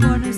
Limone.